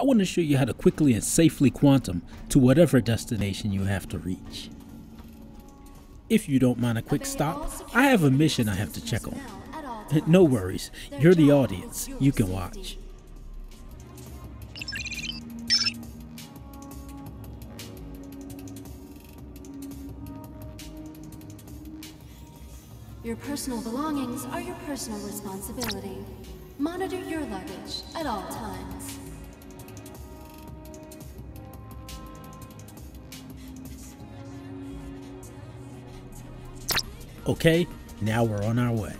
I want to show you how to quickly and safely quantum to whatever destination you have to reach. If you don't mind a quick stop, I have a mission I have to check on. No worries, you're the audience, you can watch. Your personal belongings are your personal responsibility. Monitor your luggage at all times. Okay, now we're on our way.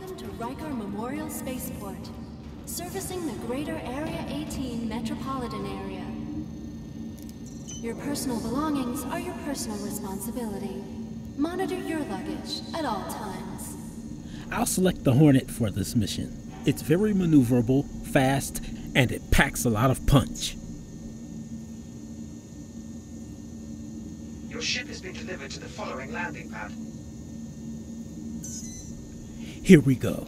Welcome to Riker Memorial Spaceport, servicing the greater Area 18 metropolitan area. Your personal belongings are your personal responsibility. Monitor your luggage at all times. I'll select the Hornet for this mission. It's very maneuverable, fast, and it packs a lot of punch. Your ship has been delivered to the following landing pad. Here we go.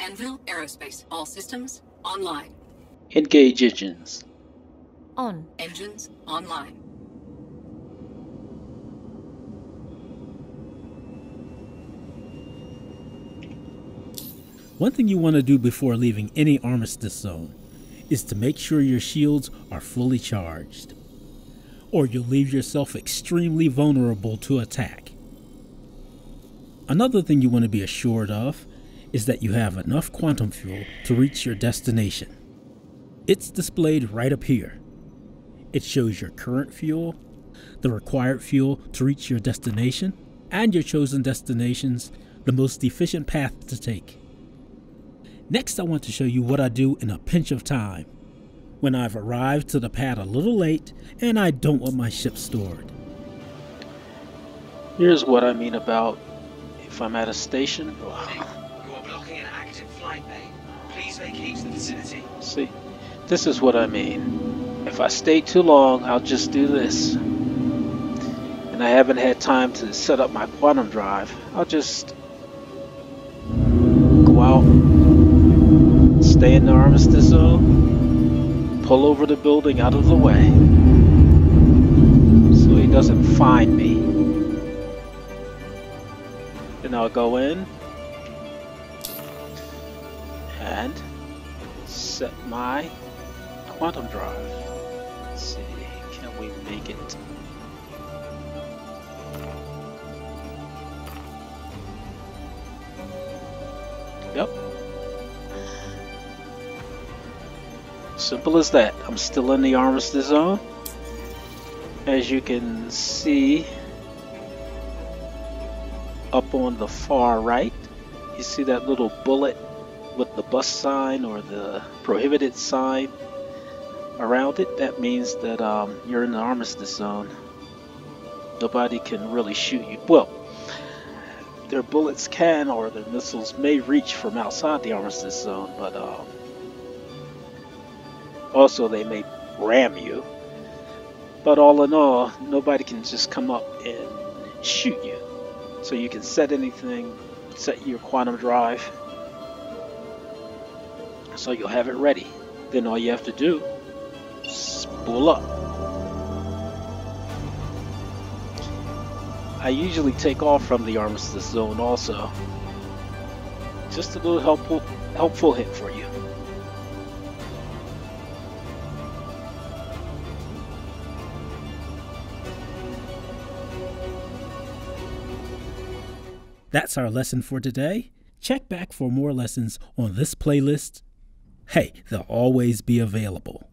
Anvil Aerospace, all systems online. Engage engines. On. Engines online. One thing you want to do before leaving any armistice zone is to make sure your shields are fully charged, or you'll leave yourself extremely vulnerable to attack. Another thing you want to be assured of is that you have enough quantum fuel to reach your destination. It's displayed right up here. It shows your current fuel, the required fuel to reach your destination, and your chosen destination's the most efficient path to take. Next, I want to show you what I do in a pinch of time, when I've arrived to the pad a little late and I don't want my ship stored. Here's what I mean about if I'm at a station. You're blocking an active flight bay. Please vacate the facility. See, this is what I mean. If I stay too long, I'll just do this. And I haven't had time to set up my quantum drive. I'll just go out, stay in the armistice zone, pull over the building out of the way so he doesn't find me. Then I'll go in and set my quantum drive. Let's see, can we make it? Yep. Simple as that. I'm still in the armistice zone. As you can see, up on the far right, you see that little bullet with the bus sign or the prohibited sign around it. That means that you're in the armistice zone. Nobody can really shoot you. Well, their bullets can, or their missiles may reach from outside the armistice zone, but also they may ram you. But all in all, nobody can just come up and shoot you. So you can set anything, set your quantum drive, so you'll have it ready. Then all you have to do, spool up. I usually take off from the armistice zone also. Just a little helpful hint for you. That's our lesson for today. Check back for more lessons on this playlist. Hey, they'll always be available.